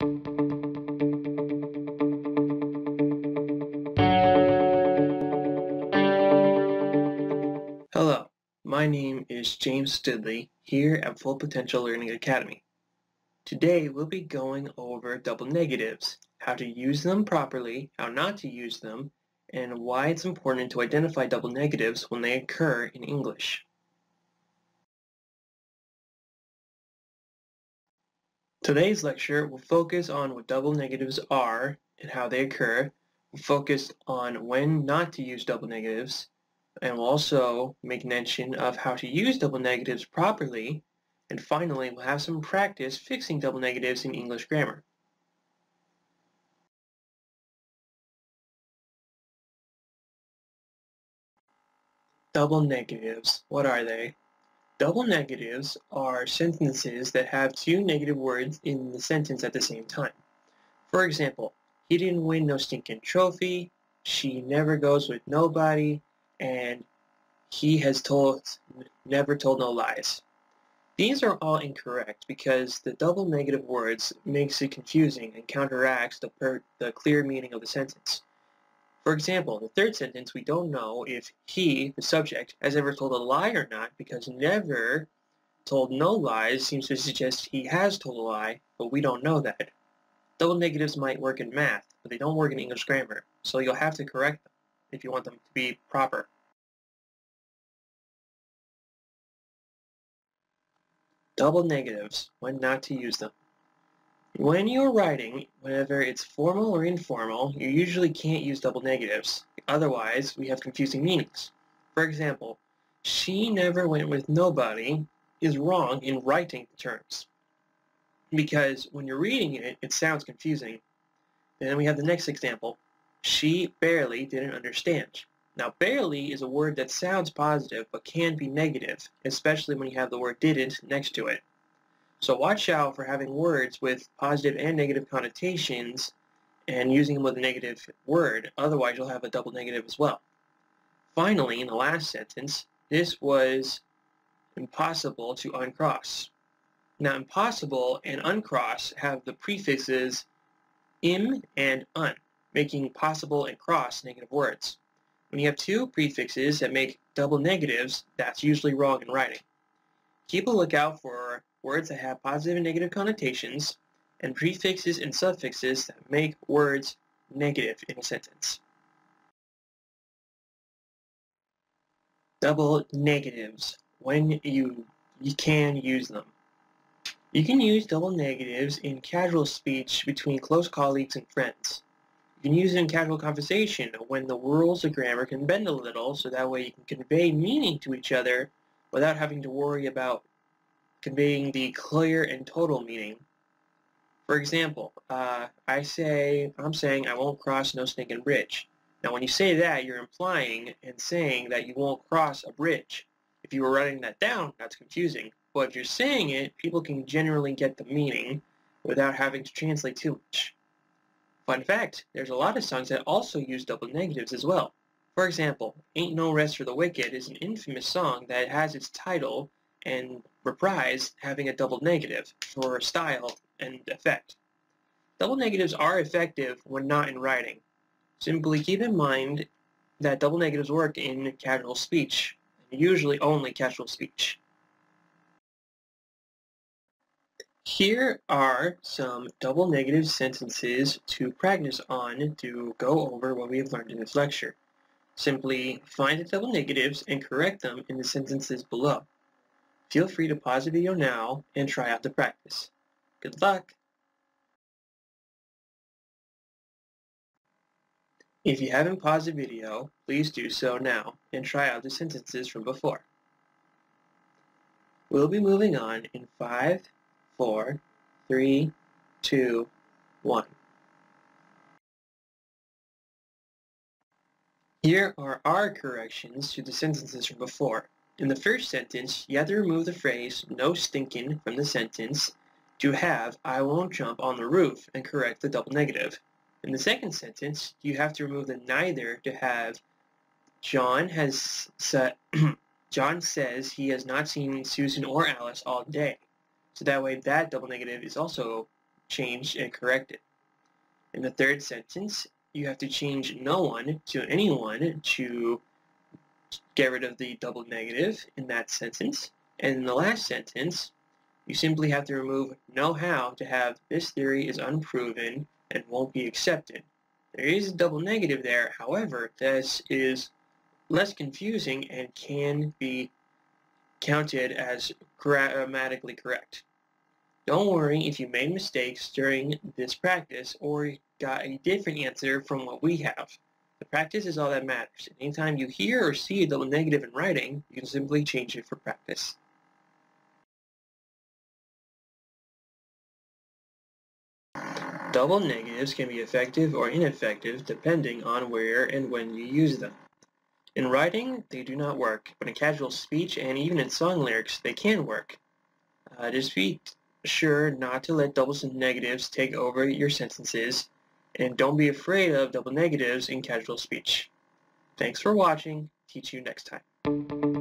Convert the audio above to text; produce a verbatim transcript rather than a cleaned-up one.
Hello, my name is James Studley here at Full Potential Learning Academy. Today we'll be going over double negatives, how to use them properly, how not to use them, and why it's important to identify double negatives when they occur in English. Today's lecture will focus on what double negatives are and how they occur. We'll focus on when not to use double negatives, and we'll also make mention of how to use double negatives properly, and finally we'll have some practice fixing double negatives in English grammar. Double negatives, what are they? Double negatives are sentences that have two negative words in the sentence at the same time. For example, he didn't win no stinking trophy, she never goes with nobody, and he has told, never told no lies. These are all incorrect because the double negative words makes it confusing and counteracts the, per, the clear meaning of the sentence. For example, in the third sentence, we don't know if he, the subject, has ever told a lie or not because never told no lies seems to suggest he has told a lie, but we don't know that. Double negatives might work in math, but they don't work in English grammar, so you'll have to correct them if you want them to be proper. Double negatives, when not to use them. When you're writing, whether it's formal or informal, you usually can't use double negatives. Otherwise, we have confusing meanings. For example, she never went with nobody is wrong in writing the terms, because when you're reading it, it sounds confusing. And then we have the next example. She barely didn't understand. Now, barely is a word that sounds positive but can be negative, especially when you have the word didn't next to it. So watch out for having words with positive and negative connotations and using them with a negative word, otherwise you'll have a double negative as well. Finally, in the last sentence, this was impossible to uncross. Now, impossible and uncross have the prefixes im and un, making possible and cross negative words. When you have two prefixes that make double negatives, that's usually wrong in writing. Keep a lookout for words that have positive and negative connotations and prefixes and suffixes that make words negative in a sentence. Double negatives, when you, you can use them. You can use double negatives in casual speech between close colleagues and friends. You can use it in casual conversation when the rules of grammar can bend a little, so that way you can convey meaning to each other without having to worry about conveying the clear and total meaning. For example, uh, I say, I'm saying I won't cross no stinking bridge. Now when you say that, you're implying and saying that you won't cross a bridge. If you were writing that down, that's confusing. But if you're saying it, people can generally get the meaning without having to translate too much. Fun fact, there's a lot of songs that also use double negatives as well. For example, Ain't No Rest for the Wicked is an infamous song that has its title and reprise having a double negative for style and effect. Double negatives are effective when not in writing. Simply keep in mind that double negatives work in casual speech, usually only casual speech. Here are some double negative sentences to practice on to go over what we have learned in this lecture. Simply find the double negatives and correct them in the sentences below. Feel free to pause the video now and try out the practice. Good luck! If you haven't paused the video, please do so now and try out the sentences from before. We'll be moving on in five, Four, three, two, one. Here are our corrections to the sentences from before. In the first sentence, you have to remove the phrase "no stinking" from the sentence to have "I won't jump on the roof" and correct the double negative. In the second sentence, you have to remove the "neither" to have John has sa John says he has not seen Susan or Alice all day. So that way that double negative is also change and correct it. In the third sentence, you have to change no one to anyone to get rid of the double negative in that sentence. And in the last sentence, you simply have to remove no how to have this theory is unproven and won't be accepted. There is a double negative there, however, this is less confusing and can be counted as grammatically correct. Don't worry if you made mistakes during this practice or got a different answer from what we have. The practice is all that matters. Anytime you hear or see a double negative in writing, you can simply change it for practice. Double negatives can be effective or ineffective depending on where and when you use them. In writing, they do not work, but in casual speech and even in song lyrics, they can work. Uh, just be sure not to let double negatives take over your sentences, and don't be afraid of double negatives in casual speech. Thanks for watching. Teach you next time.